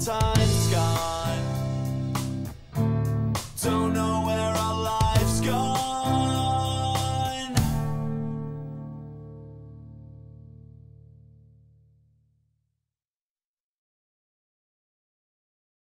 time.